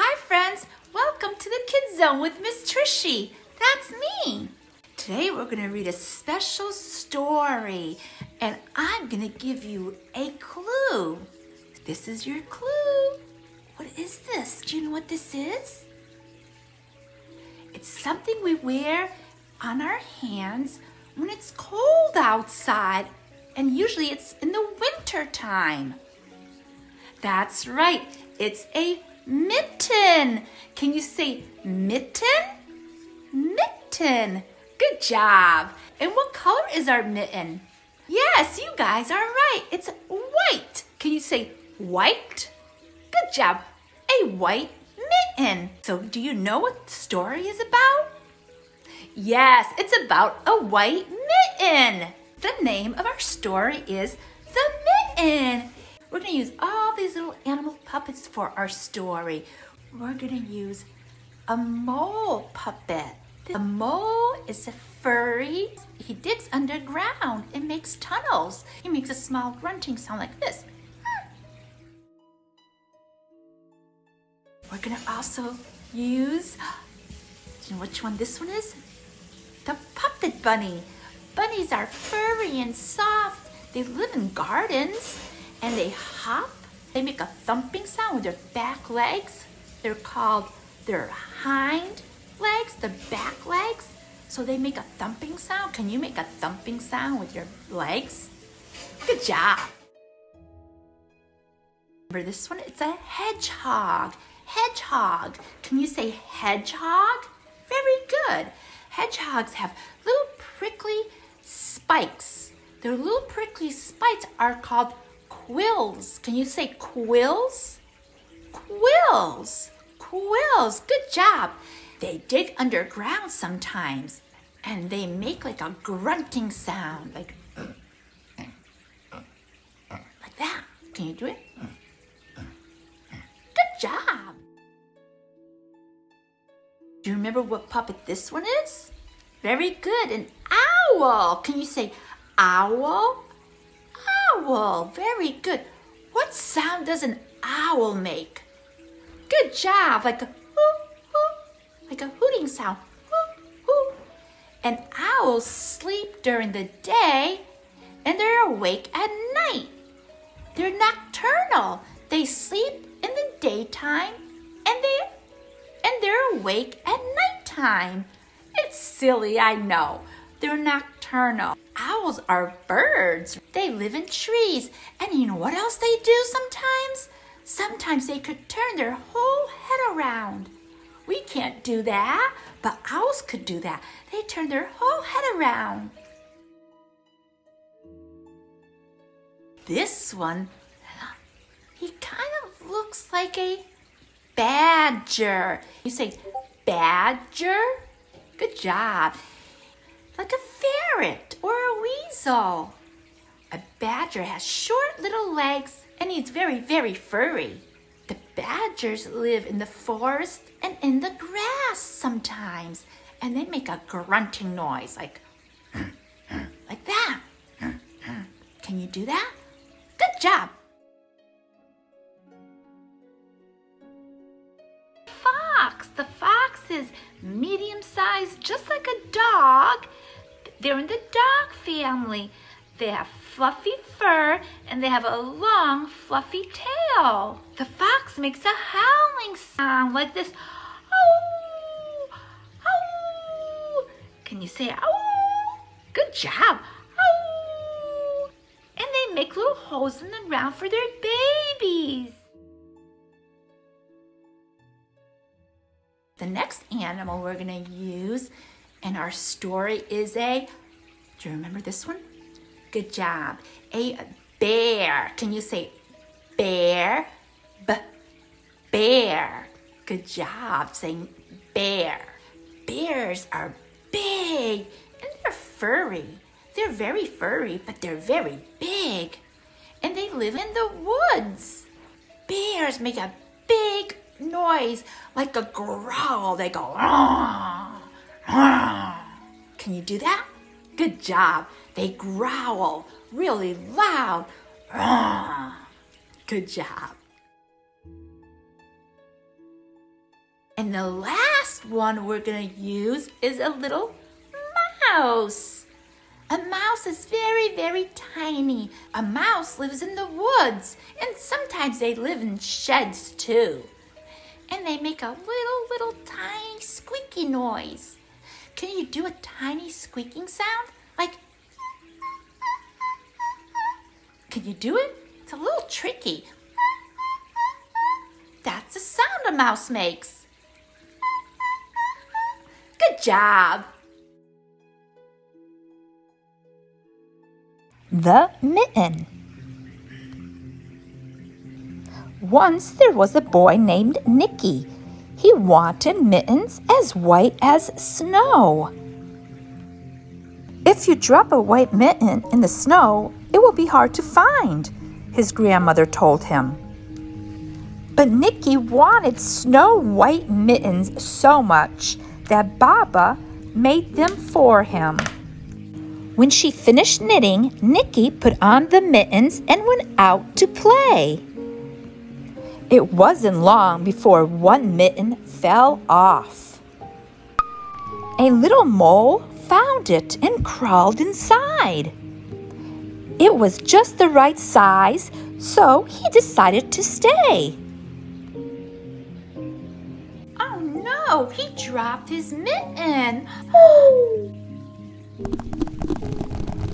Hi friends, welcome to the Kid Zone with Miss Trishy. That's me. Today we're going to read a special story and I'm going to give you a clue. This is your clue. What is this? Do you know what this is? It's something we wear on our hands when it's cold outside, and usually it's in the winter time. That's right, it's a mitten. Can you say mitten? Mitten. Good job. And what color is our mitten? Yes, you guys are right. It's white. Can you say white? Good job. A white mitten. So do you know what the story is about? Yes, it's about a white mitten. The name of our story is The Mitten. We're going to use all these little animal puppets for our story. We're going to use a mole puppet. The mole is a furry. He digs underground and makes tunnels. He makes a small grunting sound like this. We're going to also use, do you know which one this one is? The puppet bunny. Bunnies are furry and soft. They live in gardens. And they hop, they make a thumping sound with their back legs. They're called their hind legs, the back legs. So they make a thumping sound. Can you make a thumping sound with your legs? Good job. Remember this one? It's a hedgehog. Hedgehog. Can you say hedgehog? Very good. Hedgehogs have little prickly spikes. Their little prickly spikes are called quills. Can you say quills? Quills. Quills. Good job. They dig underground sometimes and they make like a grunting sound. Like that. Can you do it? Good job. Do you remember what puppet this one is? Very good. An owl. Can you say owl? Owl. Very good. What sound does an owl make? Good job. Like a hoo, hoo, like a hooting sound. Hoo, hoo. And owls sleep during the day and they're awake at night. They're nocturnal. They sleep in the daytime and they're awake at nighttime. It's silly, I know. They're nocturnal. Owls are birds. They live in trees. And you know what else they do sometimes? Sometimes they could turn their whole head around. We can't do that, but owls could do that. They turn their whole head around. This one, he kind of looks like a badger. You say badger? Good job. Like a ferret or a weasel. A badger has short little legs and he's very, very furry. The badgers live in the forest and in the grass sometimes, and they make a grunting noise like that. Can you do that? Good job. Fox. The fox is medium-sized, just like a dog. They're in the dog family. They have fluffy fur and they have a long fluffy tail. The fox makes a howling sound like this. Ow! Ow! Can you say ow? Good job. Ow! And they make little holes in the ground for their babies. The next animal we're going to use in our story is a, do you remember this one? Good job. A bear. Can you say bear? Bear. Good job saying bear. Bears are big and they're furry. They're very furry, but they're very big. And they live in the woods. Bears make a big noise like a growl. They go, "Aah, aah." Can you do that? Good job. They growl really loud. Aah. Good job. And the last one we're gonna use is a little mouse. A mouse is very, very tiny. A mouse lives in the woods, and sometimes they live in sheds too. And they make a little tiny squeaky noise. Can you do a tiny squeaking sound? Like, can you do it? It's a little tricky. That's the sound a mouse makes. Good job. The Mitten. Once there was a boy named Nicky. He wanted mittens as white as snow. If you drop a white mitten in the snow, it will be hard to find, his grandmother told him. But Nicky wanted snow white mittens so much that Baba made them for him. When she finished knitting, Nicky put on the mittens and went out to play. It wasn't long before one mitten fell off. A little mole found it and crawled inside. It was just the right size, so he decided to stay. Oh no, he dropped his mitten.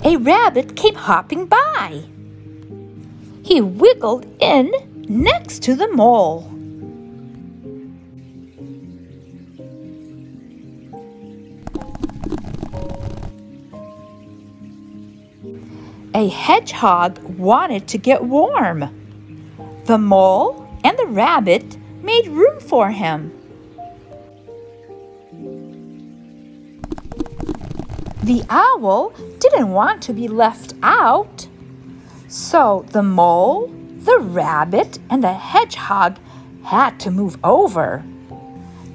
A rabbit came hopping by. He wiggled in next to the mole. A hedgehog wanted to get warm. The mole and the rabbit made room for him. The owl didn't want to be left out, so the mole, the rabbit, and the hedgehog had to move over.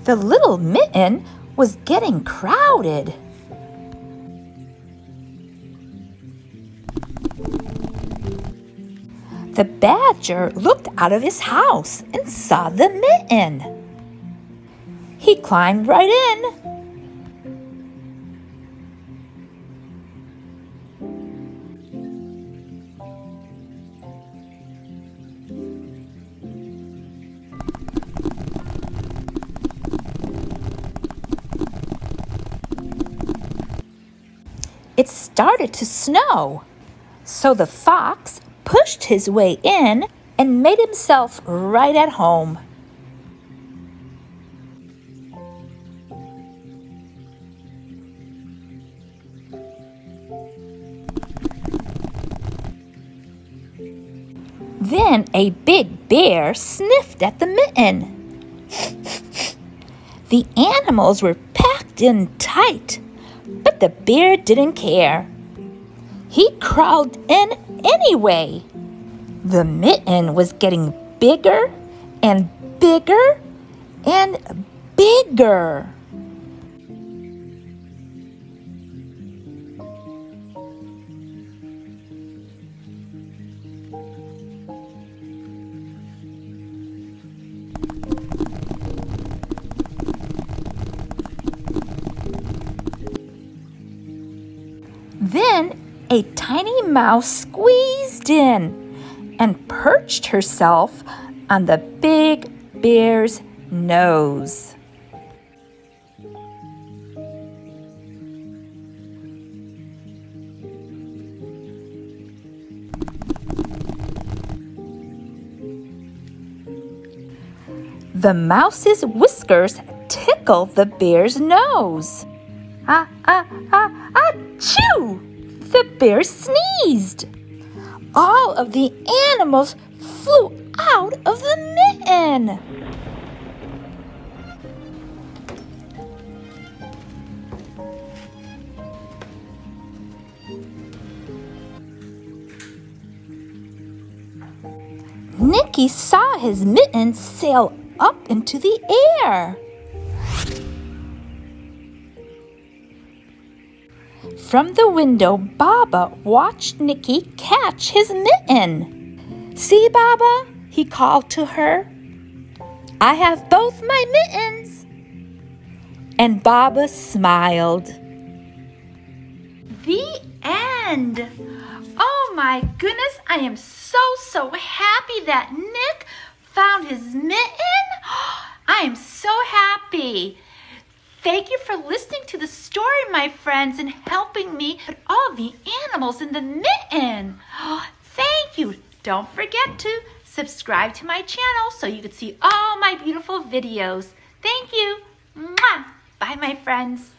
The little mitten was getting crowded. The badger looked out of his house and saw the mitten. He climbed right in. It started to snow, so the fox pushed his way in and made himself right at home. Then a big bear sniffed at the mitten. The animals were packed in tight. But the bear didn't care. He crawled in anyway. The mitten was getting bigger and bigger and bigger. Then a tiny mouse squeezed in and perched herself on the big bear's nose. The mouse's whiskers tickled the bear's nose. Ah, ah, ah, ah, achoo! The bear sneezed. All of the animals flew out of the mitten. Nicky saw his mitten sail up into the air. From the window, Baba watched Nicky catch his mitten. "See, Baba," he called to her. "I have both my mittens." and Baba smiled. The end! Oh my goodness, I am so happy that Nick found his mitten. I am so happy. Thank you for listening to the story, my friends, and helping me put all the animals in the mitten. Thank you. Don't forget to subscribe to my channel so you can see all my beautiful videos. Thank you. Mwah. Bye, my friends.